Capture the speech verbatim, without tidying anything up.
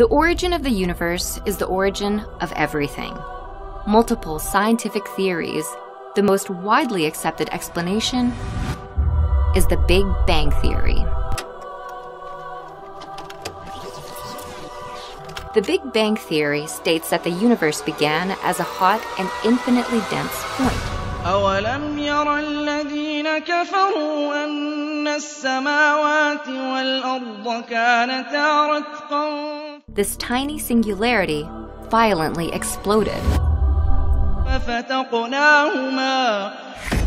The origin of the universe is the origin of everything. Multiple scientific theories, the most widely accepted explanation is the Big Bang Theory. The Big Bang Theory states that the universe began as a hot and infinitely dense point. أَوَلَمْ يَرَ الَّذِينَ كَفَرُوا أَنَّ السَّمَاوَاتِ وَالْأَرْضَ كَانَتَا رَتْقًا. This tiny singularity violently exploded. فَفَتَقْنَاهُمَا